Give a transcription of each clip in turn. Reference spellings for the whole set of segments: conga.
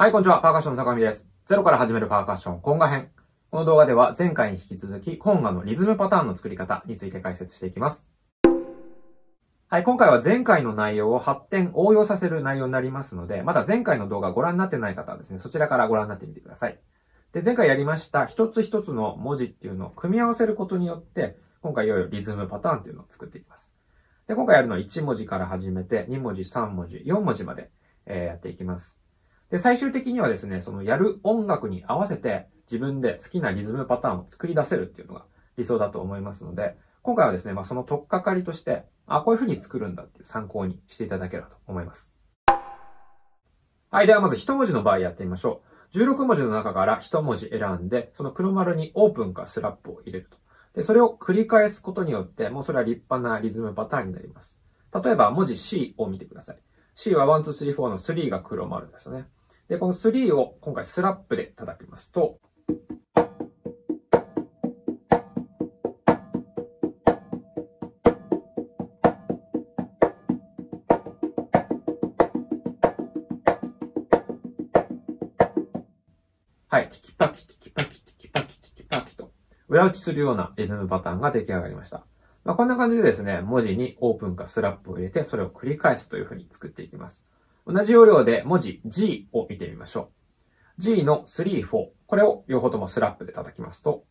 はい、こんにちは。パーカッションの高見です。ゼロから始めるパーカッション、コンガ編。この動画では前回に引き続き、コンガのリズムパターンの作り方について解説していきます。はい、今回は前回の内容を発展、応用させる内容になりますので、まだ前回の動画ご覧になってない方はですね、そちらからご覧になってみてください。で、前回やりました一つ一つの文字っていうのを組み合わせることによって、今回いよいよリズムパターンっていうのを作っていきます。で、今回やるのは1文字から始めて、2文字、3文字、4文字まで、やっていきます。で、最終的にはですね、そのやる音楽に合わせて自分で好きなリズムパターンを作り出せるっていうのが理想だと思いますので、今回はですね、その取っかかりとして、こういう風に作るんだっていう参考にしていただければと思います。はい、ではまず一文字の場合やってみましょう。16文字の中から一文字選んで、その黒丸にオープンかスラップを入れると。で、それを繰り返すことによって、もうそれは立派なリズムパターンになります。例えば文字 C を見てください。C は1、2、3、4の3が黒丸ですよね。で、この3を今回スラップで叩きますと、はい、ティキパキティキパキティキパキティキパキと、裏打ちするようなリズムパターンが出来上がりました。こんな感じでですね、文字にオープンかスラップを入れて、それを繰り返すというふうに作っていきます。同じ要領で文字 G を見てみましょう。G の3、4。これを両方ともスラップで叩きますと。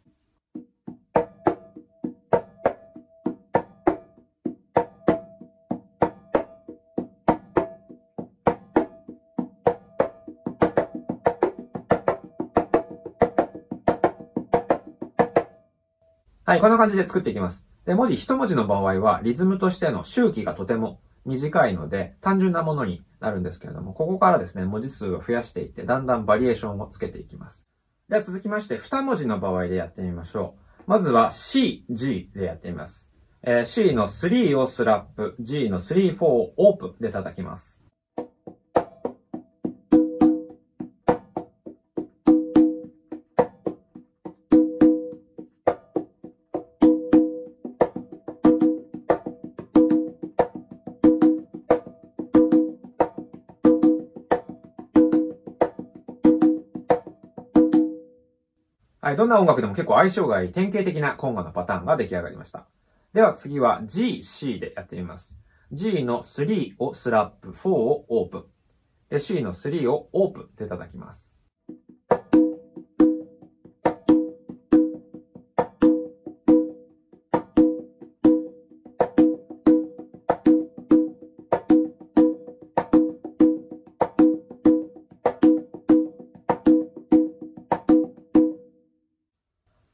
はい、こんな感じで作っていきます。で、文字一文字の場合はリズムとしての周期がとても短いので単純なものになるんですけれども、ここからですね、文字数を増やしていって、だんだんバリエーションをつけていきます。では続きまして、二文字の場合でやってみましょう。まずは C、G でやってみます。C の3をスラップ、G の3、4をオープンで叩きます。はい、どんな音楽でも結構相性がいい典型的なコンガのパターンが出来上がりました。では次は G、C でやってみます。G の3をスラップ、4をオープン。で、C の3をオープンで叩きます。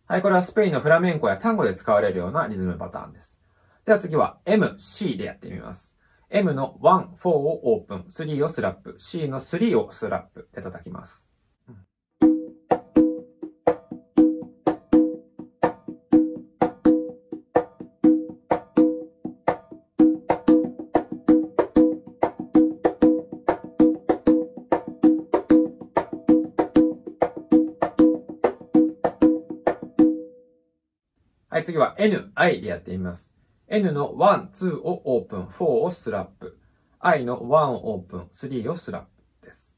はい、これはスペインのフラメンコやタンゴで使われるようなリズムパターンです。では次は M、C でやってみます。M の1、4をオープン、3をスラップ、C の3をスラップで叩きます。はい、次は N、I でやってみます。N の1、2をオープン、4をスラップ。I の1をオープン、3をスラップです。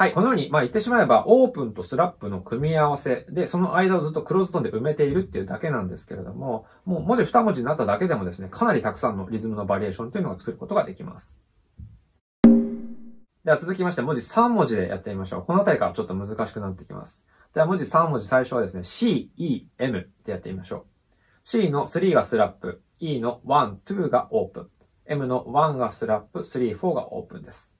はい、このように、言ってしまえば、オープンとスラップの組み合わせで、その間をずっとクローズトーンで埋めているっていうだけなんですけれども、もう文字二文字になっただけでもですね、かなりたくさんのリズムのバリエーションというのが作ることができます。では続きまして、文字三文字でやってみましょう。このあたりからちょっと難しくなってきます。では文字三文字最初はですね、C、E、M でやってみましょう。C の3がスラップ、E の1、2がオープン、M の1がスラップ、3、4がオープンです。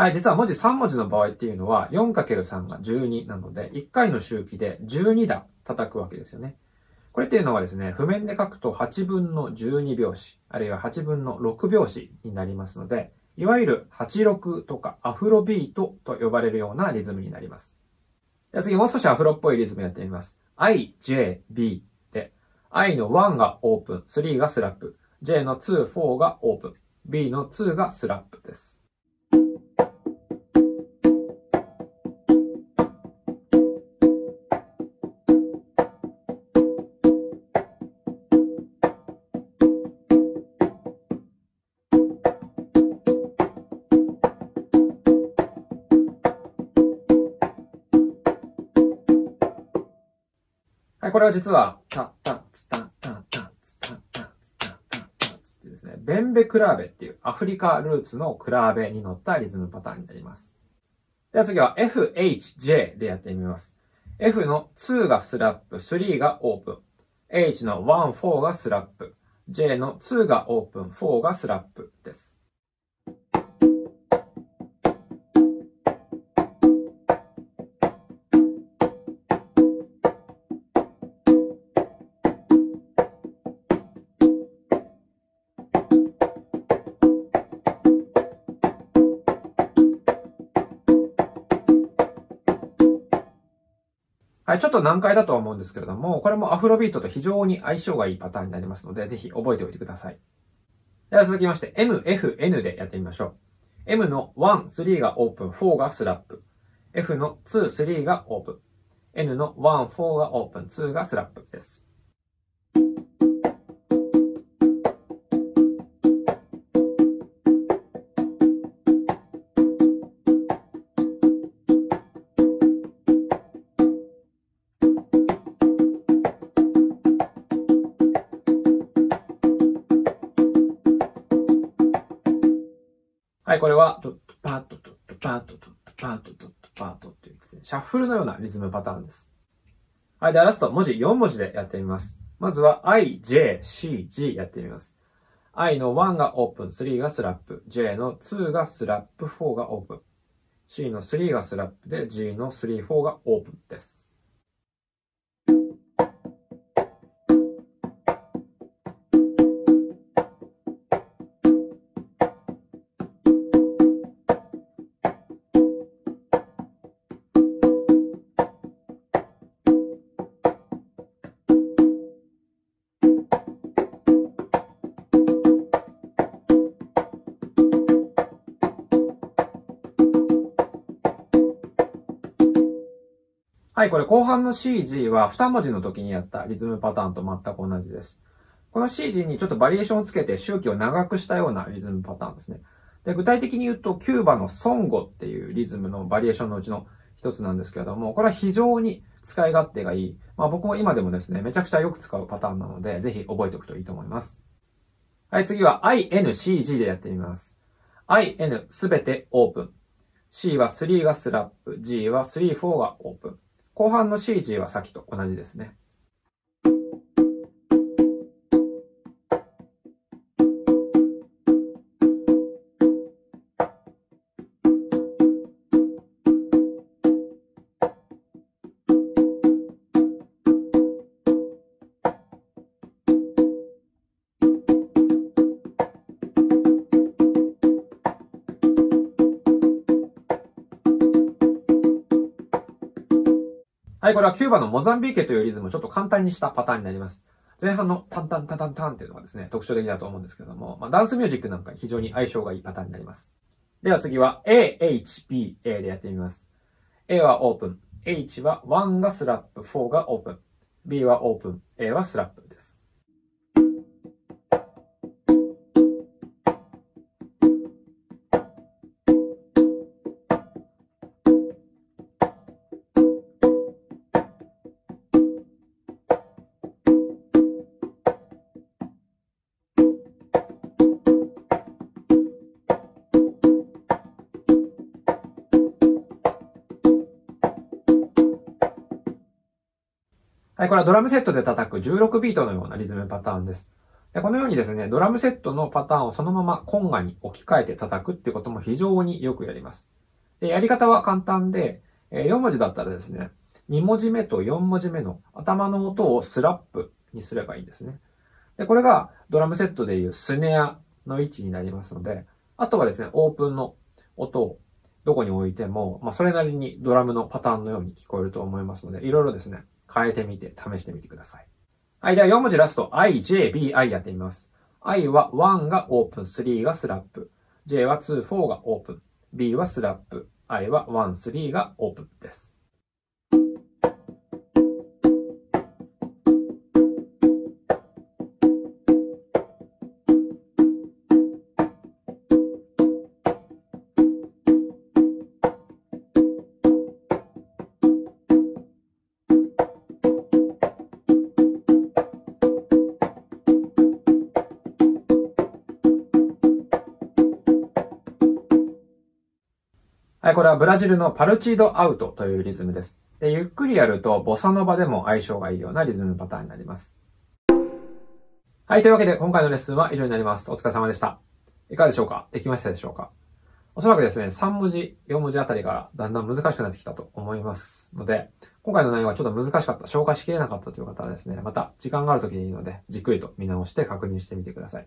はい、実は文字3文字の場合っていうのは 4×3 が12なので、1回の周期で12打叩くわけですよね。これっていうのはですね、譜面で書くと8分の12拍子、あるいは8分の6拍子になりますので、いわゆる86とかアフロビートと呼ばれるようなリズムになります。では次、もう少しアフロっぽいリズムやってみます。I, J, B で、I の1がオープン、3がスラップ、J の2、4がオープン、B の2がスラップです。これは実は、タッタッツタッタッタッツタッタッツタッタッタッツってですね、ベンベクラーベっていうアフリカルーツのクラーベに乗ったリズムパターンになります。では次は F、H、J でやってみます。F の2がスラップ、3がオープン。H の1、4がスラップ。J の2がオープン、4がスラップです。はい、ちょっと難解だとは思うんですけれども、これもアフロビートと非常に相性がいいパターンになりますので、ぜひ覚えておいてください。では続きまして、M、F、N でやってみましょう。M の1、3がオープン、4がスラップ。F の2、3がオープン。N の1、4がオープン、2がスラップです。はい、これは、ドットパッドドットパッドドットパッドドットパッドっていうですね、シャッフルのようなリズムパターンです。はい、ではラスト、文字4文字でやってみます。まずは I、J、C、G やってみます。I の1がオープン、3がスラップ。J の2がスラップ、4がオープン。C の3がスラップで、G の3、4がオープンです。はい、これ後半の CG は2文字の時にやったリズムパターンと全く同じです。この CG にちょっとバリエーションをつけて周期を長くしたようなリズムパターンですね。で、具体的に言うとキューバのソンゴっていうリズムのバリエーションのうちの一つなんですけれども、これは非常に使い勝手がいい。まあ僕も今でもですね、めちゃくちゃよく使うパターンなので、ぜひ覚えておくといいと思います。はい、次は INCG でやってみます。IN すべてオープン。C は3がスラップ。G は3、4がオープン。後半の CG はさっきと同じですね。はい、これはキューバのモザンビーケというリズムをちょっと簡単にしたパターンになります。前半のタンタンタンタンタンっていうのがですね、特徴的だと思うんですけれども、まあ、ダンスミュージックなんかに非常に相性がいいパターンになります。では次は A、H、B、A でやってみます。A はオープン、H は1がスラップ、4がオープン、B はオープン、A はスラップです。はい、これはドラムセットで叩く16ビートのようなリズムパターンです。で、このようにですね、ドラムセットのパターンをそのままコンガに置き換えて叩くっていうことも非常によくやります。で、やり方は簡単で、4文字だったらですね、2文字目と4文字目の頭の音をスラップにすればいいんですね。で、これがドラムセットでいうスネアの位置になりますので、あとはですね、オープンの音をどこに置いても、それなりにドラムのパターンのように聞こえると思いますので、いろいろですね、変えてみて、試してみてください。はい、では4文字ラスト、I, J, B, I やってみます。I は1がオープン、3がスラップ。J は2、4がオープン。B はスラップ。I は1、3がオープンです。はい、これはブラジルのパルチードアウトというリズムです。で、ゆっくりやるとボサノバでも相性がいいようなリズムパターンになります。はい、というわけで今回のレッスンは以上になります。お疲れ様でした。いかがでしょうか？できましたでしょうか？おそらくですね、3文字、4文字あたりからだんだん難しくなってきたと思いますので、今回の内容はちょっと難しかった、消化しきれなかったという方はですね、また時間がある時でいいので、じっくりと見直して確認してみてください。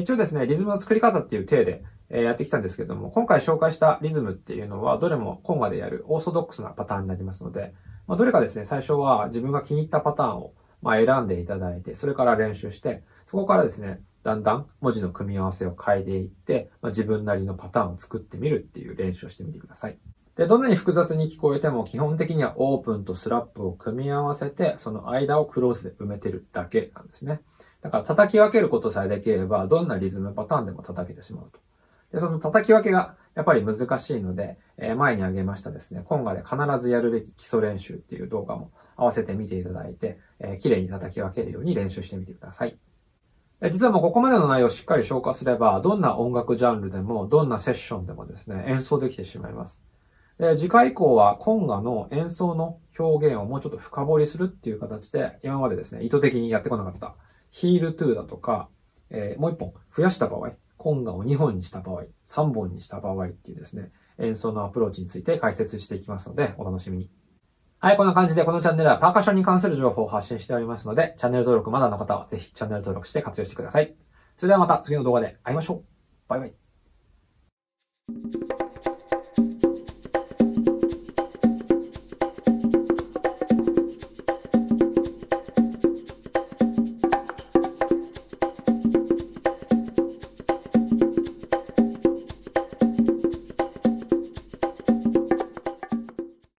一応ですね、リズムの作り方っていう体で、やってきたんですけれども、今回紹介したリズムっていうのは、どれもコンガでやるオーソドックスなパターンになりますので、どれかですね、最初は自分が気に入ったパターンを選んでいただいて、それから練習して、そこからですね、だんだん文字の組み合わせを変えていって、自分なりのパターンを作ってみるっていう練習をしてみてください。で、どんなに複雑に聞こえても、基本的にはオープンとスラップを組み合わせて、その間をクローズで埋めてるだけなんですね。だから叩き分けることさえできれば、どんなリズムパターンでも叩けてしまうと。で、その叩き分けがやっぱり難しいので、前に挙げましたですね、今回で必ずやるべき基礎練習っていう動画も合わせて見ていただいて、綺麗に叩き分けるように練習してみてください。実はもうここまでの内容をしっかり消化すれば、どんな音楽ジャンルでも、どんなセッションでもですね、演奏できてしまいます。で、次回以降はコンガの演奏の表現をもうちょっと深掘りするっていう形で、今までですね、意図的にやってこなかった、ヒールトゥーだとか、もう1本増やした場合、コンガを2本にした場合、3本にした場合っていうですね、演奏のアプローチについて解説していきますので、お楽しみに。はい、こんな感じでこのチャンネルはパーカッションに関する情報を発信しておりますので、チャンネル登録まだの方はぜひチャンネル登録して活用してください。それではまた次の動画で会いましょう。バイバイ。